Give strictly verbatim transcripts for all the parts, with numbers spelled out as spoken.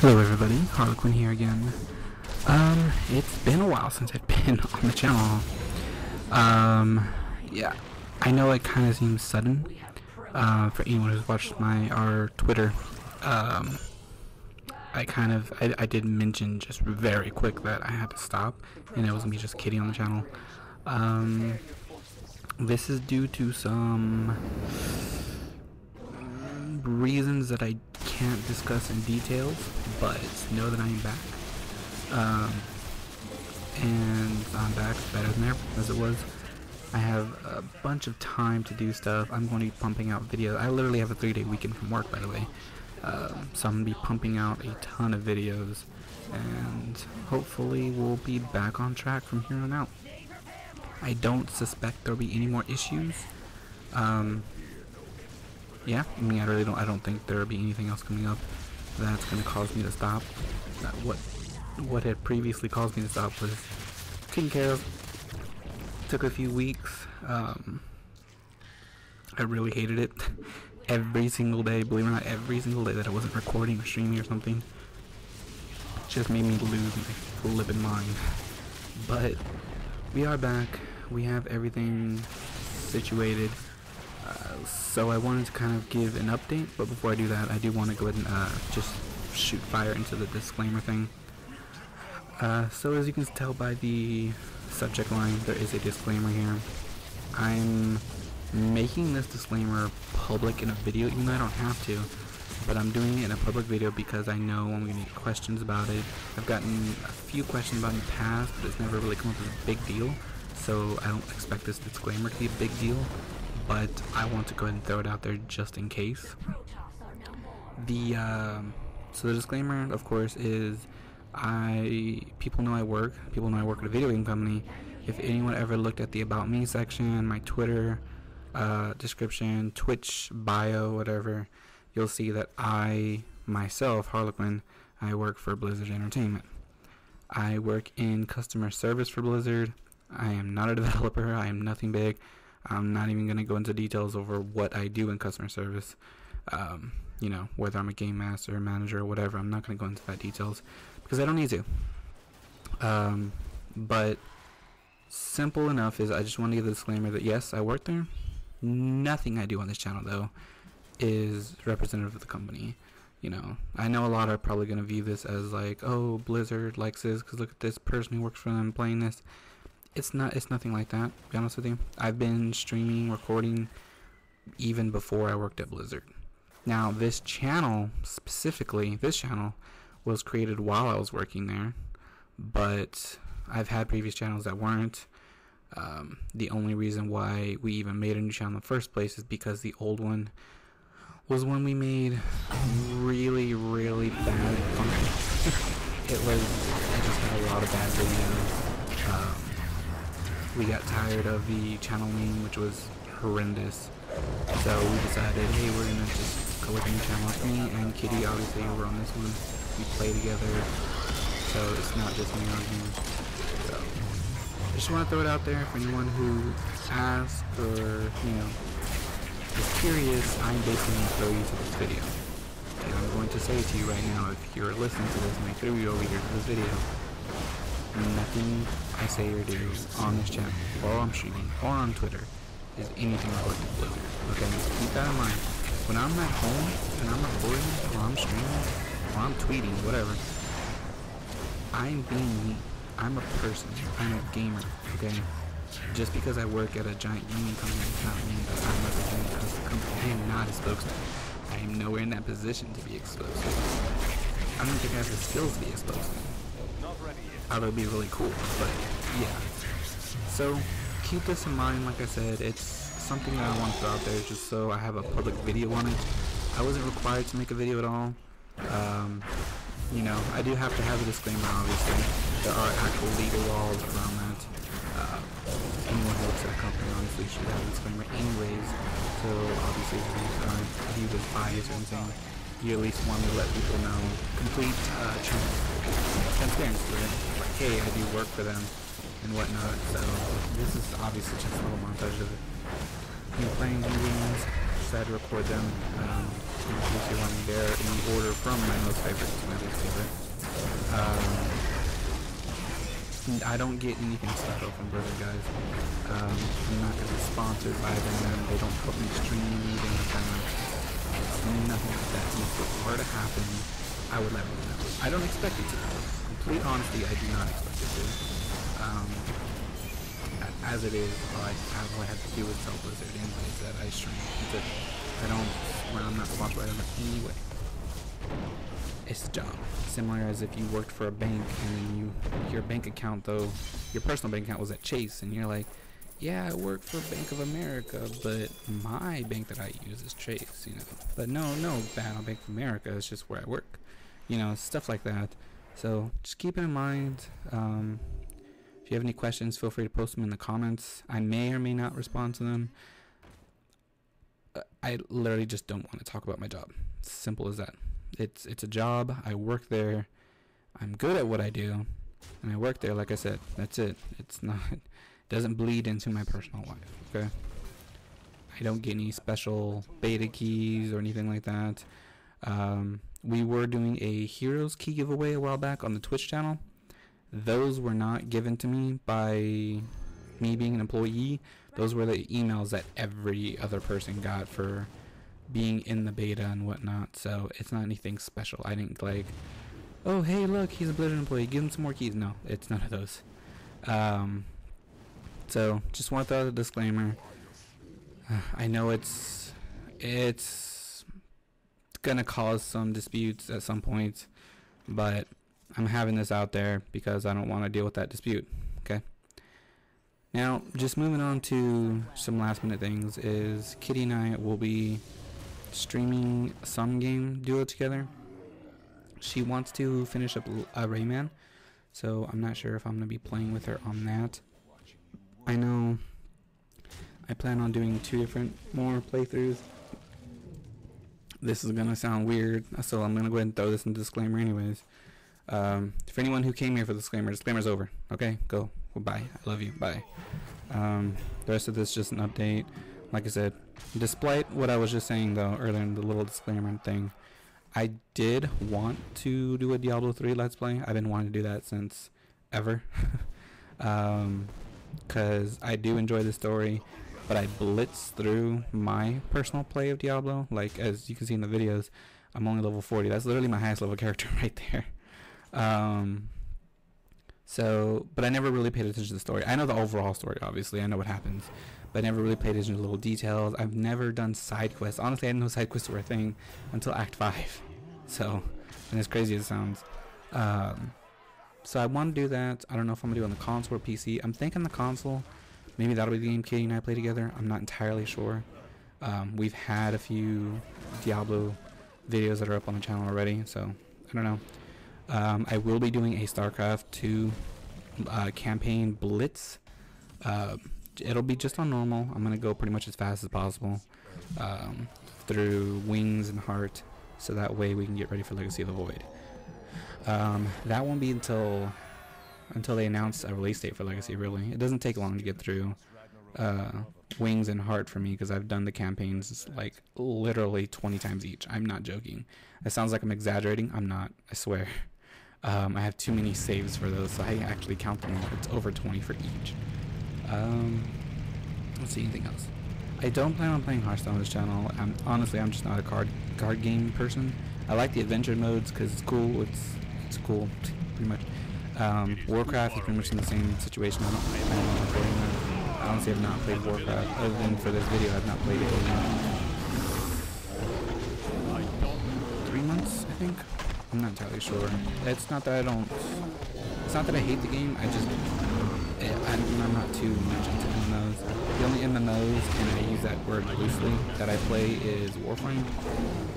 Hello everybody, Harlequin here again. Um, it's been a while since I've been on the channel. Um, yeah, I know it kind of seems sudden, uh, for anyone who's watched my, our Twitter. Um, I kind of, I, I did mention just very quick that I had to stop, and it was me just Kitty on the channel. Um, this is due to some reasons that I can't discuss in details, but know that I am back, um, and I'm back better than ever, as it was. I have a bunch of time to do stuff. I'm going to be pumping out videos. I literally have a three-day weekend from work, by the way, um, so I'm going to be pumping out a ton of videos, and hopefully we'll be back on track from here on out. I don't suspect there'll be any more issues. Um, Yeah, I mean, I really don't. I don't think there'll be anything else coming up that's gonna cause me to stop. That what what had previously caused me to stop was taken care of. Took a few weeks. Um, I really hated it. Every single day, believe it or not, every single day that I wasn't recording or streaming or something, just made me lose my flippin' mind. But we are back. We have everything situated. Uh, so I wanted to kind of give an update, but before I do that, I do want to go ahead and uh, just shoot fire into the disclaimer thing. Uh, so as you can tell by the subject line, there is a disclaimer here. I'm making this disclaimer public in a video, even though I don't have to, but I'm doing it in a public video because I know I'm going to get questions about it. I've gotten a few questions about it in the past, but it's never really come up as a big deal, so I don't expect this disclaimer to be a big deal. But I want to go ahead and throw it out there just in case. The uh, so the disclaimer, of course, is I people know I work. People know I work at a video game company. If anyone ever looked at the about me section, my Twitter uh, description, Twitch bio, whatever, you'll see that I myself, Harlequin, I work for Blizzard Entertainment. I work in customer service for Blizzard. I am not a developer. I am nothing big. I'm not even going to go into details over what I do in customer service, um, you know, whether I'm a game master, manager, or whatever. I'm not going to go into that details because I don't need to. Um, but simple enough is I just want to give the disclaimer that, yes, I work there. Nothing I do on this channel, though, is representative of the company. You know, I know a lot are probably going to view this as like, oh, Blizzard likes this because look at this person who works for them playing this. It's not, it's nothing like that, to be honest with you. I've been streaming, recording, even before I worked at Blizzard. Now, this channel, specifically, this channel, was created while I was working there. But I've had previous channels that weren't. Um, the only reason why we even made a new channel in the first place is because the old one was one we made really, really bad fun. It was, I just had a lot of bad videos. Um, We got tired of the channel name, which was horrendous, so we decided, hey, we're gonna just go with a new channel. Me and Kitty, obviously, were on this one. We play together, so it's not just me on here. So I just want to throw it out there for anyone who asks or, you know, is curious. I'm basically gonna throw you to this video, and I'm going to say to you right now, if you're listening to this and I threw you over here to this video, nothing I say or do on this channel, or on streaming, or on Twitter, is anything related to Blizzard. Okay, so keep that in mind. When I'm at home, and I'm recording, or I'm streaming, or I'm tweeting, whatever, I'm being me. I'm a person. I'm a gamer. Okay. Just because I work at a giant gaming company does not mean that I'm representing us as a company. I am not a spokesman. I am nowhere in that position to be exposed. I don't think I have the skills to be exposed. I would be really cool, but yeah. So keep this in mind. Like I said, it's something that I want to throw out there just so I have a public video on it. I wasn't required to make a video at all. Um, you know, I do have to have a disclaimer, obviously. There are actual legal laws around that. Uh, anyone who works at a company obviously should have a disclaimer anyways. So obviously, if you aren't viewed as biased or anything, you at least want to let people know complete uh, transparency, right? Like, hey, I do work for them and whatnot. So this is obviously just a little montage of me playing video games. Decided to record them. Um, in case you want me there in order from my most favorite to my least favorite. Um, I don't get anything stuck open, brother, guys. Um, I'm not gonna be sponsored by them. They don't put me streaming, they don't kind of nothing like that. And if it were to happen, I would let them know. I don't expect it to. Complete honesty, I do not expect it to. Um, as it is, all I, all I have to do is tell Blizzard anyways that I stream. That's it. I don't, when I'm not sponsored by them in any way. It's dumb. Similar as if you worked for a bank and then you, your bank account though, your personal bank account was at Chase and you're like, yeah, I work for Bank of America, but my bank that I use is Chase, you know. But no, no, bad on Bank of America, it's just where I work. You know, stuff like that. So just keep it in mind. Um, if you have any questions, feel free to post them in the comments. I may or may not respond to them. I literally just don't want to talk about my job. Simple as that. It's it's a job. I work there. I'm good at what I do, and I work there. Like I said, that's it. It's not. It doesn't bleed into my personal life. Okay. I don't get any special beta keys or anything like that. Um, we were doing a Heroes key giveaway a while back on the Twitch channel. Those were not given to me by me being an employee. Those were the emails that every other person got for being in the beta and whatnot, so it's not anything special. I didn't like, oh hey look, he's a Blizzard employee, give him some more keys. No, it's none of those. Um, so just want to throw out a disclaimer. I know it's it's gonna cause some disputes at some point, but I'm having this out there because I don't want to deal with that dispute. Okay. Now, just moving on to some last minute things is Kitty and I will be streaming some game duo together. She wants to finish up uh, Rayman, so I'm not sure if I'm going to be playing with her on that. I know I plan on doing two different more playthroughs. This is going to sound weird, so I'm going to go ahead and throw this in disclaimer anyways. Um, for anyone who came here for the disclaimer, disclaimer's over. Okay, go. Well, bye. I love you. Bye. Um, the rest of this is just an update. Like I said, despite what I was just saying, though, earlier in the little disclaimer thing, I did want to do a Diablo three Let's Play. I've been wanting to do that since ever. um, because I do enjoy the story, but I blitz through my personal play of Diablo. Like, as you can see in the videos, I'm only level forty. That's literally my highest level character right there. Um... So, but I never really paid attention to the story. I know the overall story, obviously. I know what happens. But I never really paid attention to little details. I've never done side quests. Honestly, I didn't know side quests were a thing until Act five. So, and as crazy as it sounds. Um, so I want to do that. I don't know if I'm going to do it on the console or P C. I'm thinking the console. Maybe that'll be the game Katie and I play together. I'm not entirely sure. Um, we've had a few Diablo videos that are up on the channel already. So, I don't know. Um, I will be doing a StarCraft two uh, campaign blitz. Uh, it'll be just on normal. I'm going to go pretty much as fast as possible um, through Wings and Heart, so that way we can get ready for Legacy of the Void. Um, that won't be until until they announce a release date for Legacy, really. It doesn't take long to get through uh, Wings and Heart for me, because I've done the campaigns like literally twenty times each. I'm not joking. It sounds like I'm exaggerating. I'm not. I swear. Um, I have too many saves for those, so I actually count them all. It's over twenty for each. Um, let's see, anything else? I don't plan on playing Hearthstone on this channel. I'm, honestly, I'm just not a card card game person. I like the adventure modes because it's cool. It's it's cool, pretty much. Um, Warcraft is pretty much in the same situation. I don't play that. Honestly, I've not played Warcraft. Other than for this video, I've not played it in three months, I think. I'm not entirely sure. It's not that I don't... It's not that I hate the game, I just... It, I'm, I'm not too much into M M Os. The only M M Os, and I use that word loosely, that I play is Warframe.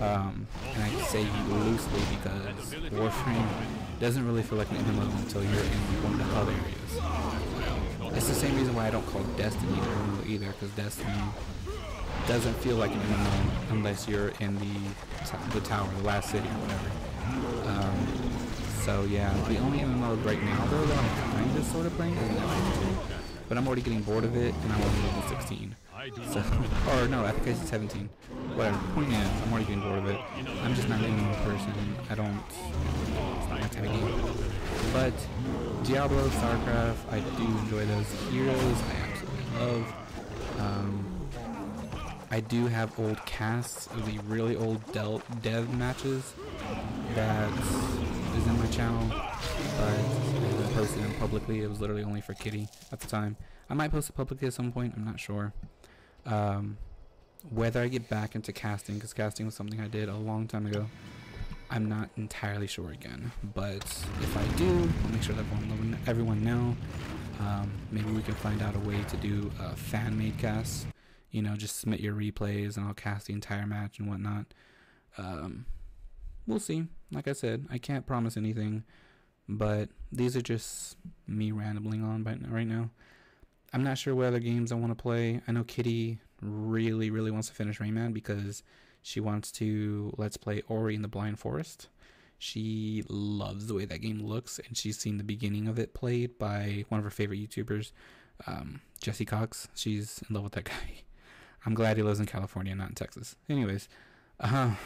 Um, and I say loosely because Warframe doesn't really feel like an M M O until you're in one of the other areas. It's the same reason why I don't call Destiny an M M O either, because Destiny doesn't feel like an M M O unless you're in the, the tower, the last city or whatever. Um, so yeah, the only M M O right now though that I'm kind of sort of playing is Destiny two, but I'm already getting bored of it and I'm only level sixteen, so, or no, I think I said seventeen, whatever. The point is, I'm already getting bored of it. I'm just not an M M O person. I don't, it's not my type of game. but Diablo, StarCraft, I do enjoy those. Heroes, I absolutely love. Um, I do have old casts of the really old del dev matches that is in my channel, but I haven't posted them publicly. It was literally only for Kitty at the time. I might post it publicly at some point, I'm not sure. Um, whether I get back into casting, because casting was something I did a long time ago, I'm not entirely sure again, but if I do, I'll make sure that everyone, everyone know. Um, maybe we can find out a way to do uh, fan-made casts. You know, just submit your replays and I'll cast the entire match and whatnot. Um, we'll see. Like I said, I can't promise anything, but these are just me rambling on right now. I'm not sure what other games I want to play. I know Kitty really, really wants to finish Rayman because she wants to let's play Ori in the Blind Forest. She loves the way that game looks, and she's seen the beginning of it played by one of her favorite YouTubers, um, Jesse Cox. She's in love with that guy. I'm glad he lives in California, not in Texas. Anyways, um,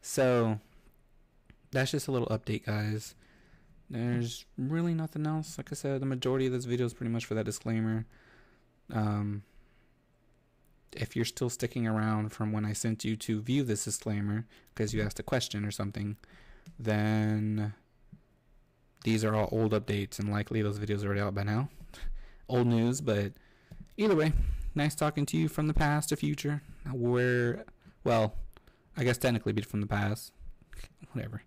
so that's just a little update, guys. There's really nothing else. Like I said, the majority of this video is pretty much for that disclaimer. Um... If you're still sticking around from when I sent you to view this disclaimer because you asked a question or something, then these are all old updates and likely those videos are already out by now. Old news, but either way, nice talking to you from the past to future. Where, well, I guess technically be from the past. Whatever.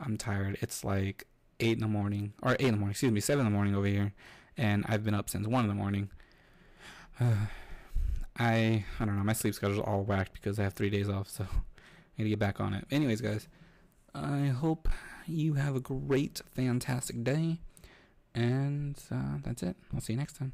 I'm tired. It's like eight in the morning, or eight in the morning, excuse me, seven in the morning over here, and I've been up since one in the morning. Uh, I, I don't know, my sleep schedule's all whacked because I have three days off, so I need to get back on it. Anyways, guys, I hope you have a great, fantastic day, and uh, that's it. I'll see you next time.